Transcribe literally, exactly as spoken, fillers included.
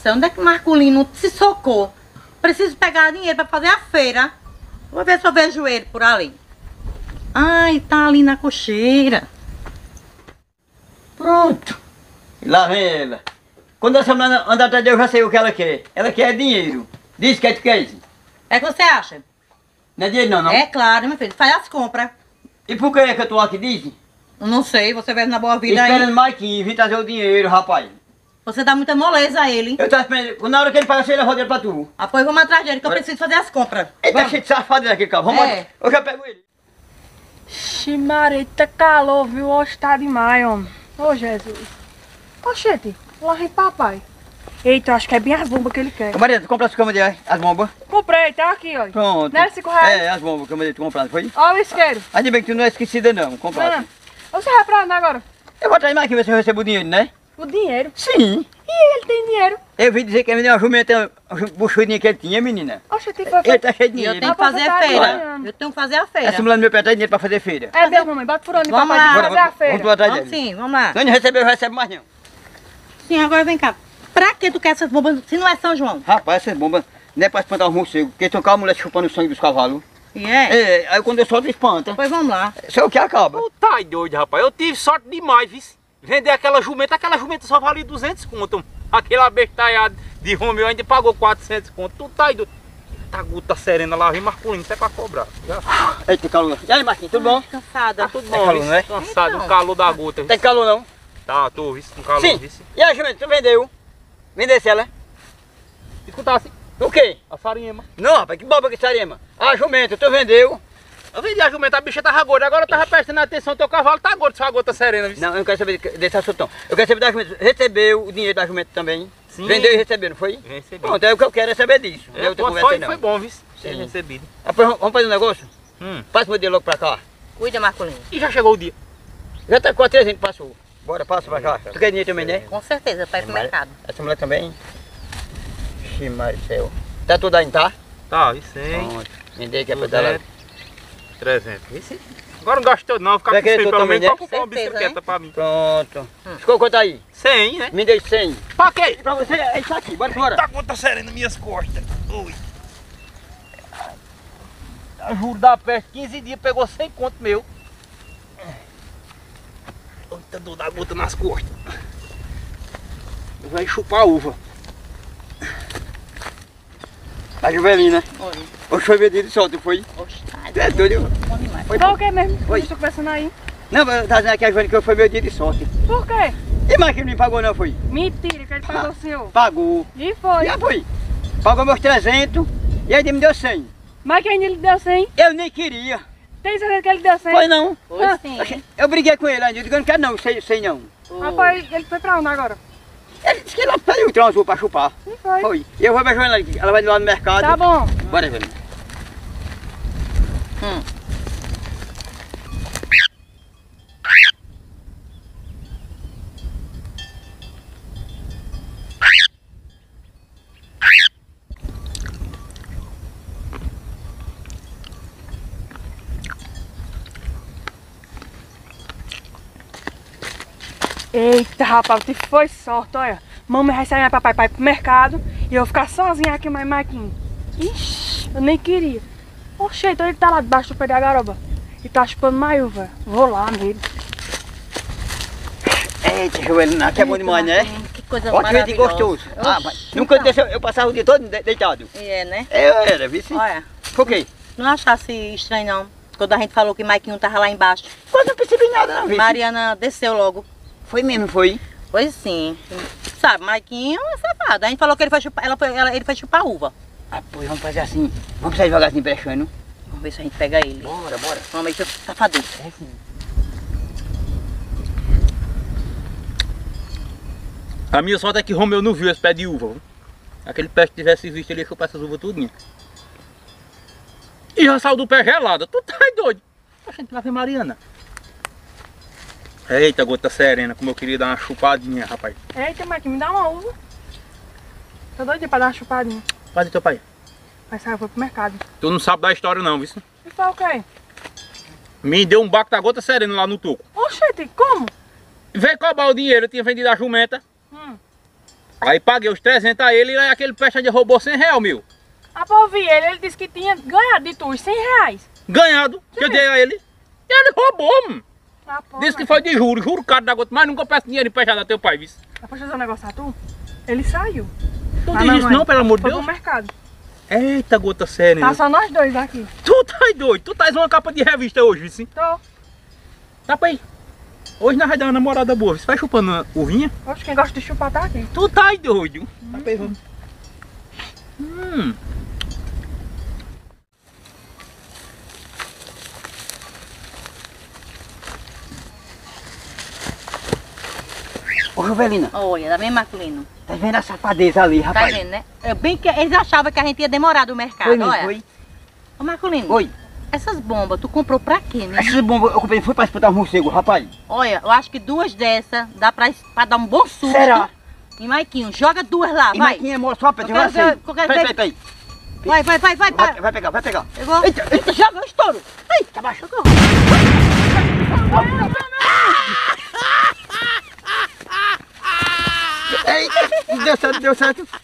céu, onde é que Marcolino se socou? Preciso pegar dinheiro para fazer a feira. Vou ver se eu vejo ele por ali. Ai, tá ali na cocheira. Pronto. Lá vem ela. Quando essa mulher anda atrás de eu, já sei o que ela quer. Ela quer dinheiro. Diz que é que é isso. É que você acha? Não é dinheiro não, não? É claro, meu filho. Faz as compras. E por que é que eu tô aqui, diz? Não sei, você vem na boa vida aí. Esperando o Maykinho, vim trazer o dinheiro, rapaz. Você dá muita moleza a ele, hein? Eu tava esperando. Na hora que ele pagar, você leva o dinheiro pra tu. Ah, pois vamos atrás dele, que eu preciso fazer as compras. Eita, cheio de safado daqui, cara. Vamos é. Eu já pego ele. Ximaria, tá calor, viu? Hoje tá demais, homem. Ô, Jesus. Oxente, lá vem papai. Eita, acho que é bem as bombas que ele quer. Mariana, tu compra as camas dele, as bombas? Comprei, tá aqui, ó. Pronto. Não é cinco reais? É, as bombas que eu tu comprado, foi? Ó, o isqueiro. Ainda bem que tu não é esquecida, não. Compraste. Você vai pra onde agora? Eu vou atrás mais aqui, ver se eu recebo o dinheiro, né? O dinheiro? Sim. E ele tem dinheiro? Eu vi dizer que ele deu uma jumenta, uma buchudinha que ele tinha, menina. Oxe, tem que fazer. Ele tá cheio de dinheiro. Eu tenho que fazer a feira. Eu tenho que fazer a feira. Essa mulher no meu pé tá dinheiro pra fazer feira. É mesmo, mãe. Bota por onde pra fazer a feira. Vamos atrás dele. Sim, vamos lá. Quando receber, eu recebo mais não. Sim, agora vem cá. Pra que tu quer essas bombas se não é São João? Rapaz, essas bombas não é pra espantar os morcegos, porque estão com a mulher chupando o sangue dos cavalos. E yeah. é? Aí quando eu solto, espanta. Pois vamos lá. Isso é o que acaba. Tu tá doido, rapaz. Eu tive sorte demais, viu? Vender aquela jumenta, aquela jumenta só vale duzentos conto. Aquele abestalhado de Romeu ainda pagou quatrocentos conto. Tu tá doido. Tá gota serena lá, vem Marcolino, até pra cobrar. Já. Eita, calor. E aí, Marquinhos, tudo bom? Cansada. Tá tudo bom, calor, né? Cansado, então, o calor da gota. Tem calor não? Tá, tô, viu? Com calor, viu? E aí, jumenta, tu vendeu? Vendesse ela, né? Escutasse. O quê? A sarema. Não, rapaz, que boba que sarema. A jumenta, tu vendeu. Eu vendi a jumenta, a bicha tava gorda. Agora eu tava prestando atenção, teu cavalo tá gordo, sua gota serena. Viu? Não, eu não quero saber desse assunto. Eu quero saber da jumenta. Recebeu o dinheiro da jumenta também? Sim. Vendeu e recebeu, não foi? Recebeu. Pronto, é o que eu quero, é saber disso. É, eu tô conversando. Foi, foi bom, viu? Sim. Recebido. Ah, pois, vamos fazer um negócio? Hum. Passa o meu dia logo pra cá. Cuida, Marcolino. E já chegou o dia. Já tá com a trezentos que passou. Bora, passa pra cá. Tu quer dinheiro também, né? Com certeza, pra ir pro mercado. Essa mulher também? Ximaria, tá tudo aí, tá? Tá, isso aí. Vendei que é pra dar lá. trezentos. Agora não gastou não, ficar com isso pelo menos, só comprar uma bicicleta pra mim. Pronto. Hum. Ficou quanto aí? cem, né? Me dei cem. Pra quê? Pra você, é isso aqui, bora fora. Tá conta serena nas minhas costas. Ui. A juro da peste, quinze dias, pegou cem conto meu. Muita dor da gota nas costas. Vai chupar a uva. A Juvelina. Oi. Hoje foi vendido só, tu foi? Oxe. Tu é doido? Foi o que mesmo? Foi. Estou conversando aí. Não, mas tá dizendo aqui a Joana que foi meu dia de sorte. Por quê? E mais que ele não pagou não, foi? Mentira, que ele pagou ah, o senhor. Pagou. E foi? Já foi. Pagou meus trezentos e ainda me deu cem. Mas quem lhe deu cem? Eu nem queria. Tem certeza que ele deu cem? Foi não. Foi ah, sim. Eu briguei com ele ainda, eu digo, eu não quero não, sei, sei não. Oh. Rapaz, ele foi pra onde agora? Ele disse que ele pediu o trão azul pra chupar. E foi? Foi. E eu vou pra Joana aqui, ela vai lá no mercado. Tá bom. Bora, Joana. Hum. Eita, rapaz, te foi sorte, olha. Mamãe vai sair, papai, pai pro mercado e eu vou ficar sozinha aqui, mais Marquinhos. Ixi, eu nem queria. Oxe, então ele tá lá debaixo do pé da garoba e tá chupando maiúva. Vou lá nele. Eita, Joelina, aqui é bom demais, né? Que coisa ótimo, maravilhosa. Ótimo, gostoso. Oxe, ah, mas nunca então. Deixou, eu passava o dia todo deitado. E é, né? Eu era, viu? Olha. Por quê? Não, não achasse estranho, não. Quando a gente falou que Maykinho tava lá embaixo. Quase não percebi nada, não, viu? Mariana desceu logo. Foi mesmo, foi? Foi sim. Sabe, Maykinho é safado. A gente falou que ele foi chupar, ela foi, ela, ele foi chupar uva. Ah, pois vamos fazer assim, vamos sair devagarzinho brechando. Vamos ver se a gente pega ele. Bora, bora. Vamos ver se eu fico safadinho. É sim. A minha sorte é que Romeu não viu esse pé de uva. Aquele pé que tivesse visto, ele ia chupar essas uvas tudinha. E já saiu do pé gelada. Tu tá doido. A gente vai ver Mariana. Eita, gota serena, como eu queria dar uma chupadinha, rapaz. Eita, Marquinhos, me dá uma uva. Tô doido pra dar uma chupadinha. Cadê teu pai? Pai saiu, foi pro mercado. Tu não sabe da história não, viu? E foi o quê? Me deu um baco da gota serena lá no toco. Oxente, como? Veio cobrar o dinheiro, eu tinha vendido a jumenta. Hum. Aí paguei os trezentos a ele e aquele peste de roubou cem reais, mil. Ah, pô, vi ele, ele disse que tinha ganhado de tu os cem reais. Ganhado? Que, que eu dei a ele. E ele roubou, mano. Ah, pô, disse que foi de juro, juro caro da gota, mas nunca peço dinheiro emprestado a teu pai, vice. Ah, posso fazer um negócio a tu? Ele saiu. Tu diz isso não, pelo amor de Deus? Foi pro mercado. Eita, gota séria. Tá só nós dois daqui. Tu tá doido? Tu tás uma capa de revista hoje, vice? Tô. Tá pra aí. Hoje nós vai dar uma namorada boa. Você vai chupando a urrinha? Oxe, quem gosta de chupar tá aqui. Tu tá doido. Hum. Tá pra aí, vamos. Hum. Ô, Jovelina. Olha, tá vendo, Marcolino? Tá vendo a safadeza ali, rapaz? Tá vendo, né? Eu bem que eles achavam que a gente ia demorar do mercado, foi, olha. Foi. Ô, Marcolino. Oi. Essas bombas, tu comprou pra quê, né? Essas bombas eu comprei, foi pra espantar os morcegos, rapaz. Olha, eu acho que duas dessas dá pra, pra dar um bom susto. Será? E Maykinho, joga duas lá, e vai. E Maykinho é mole só pra tirar assim. Peraí, peraí. Vai, vai, vai, vai. Vai, vai pegar, vai pegar. Pegou? Eita, eita, joga, estouro. Eita, baixou. Eita, deu certo, deu certo.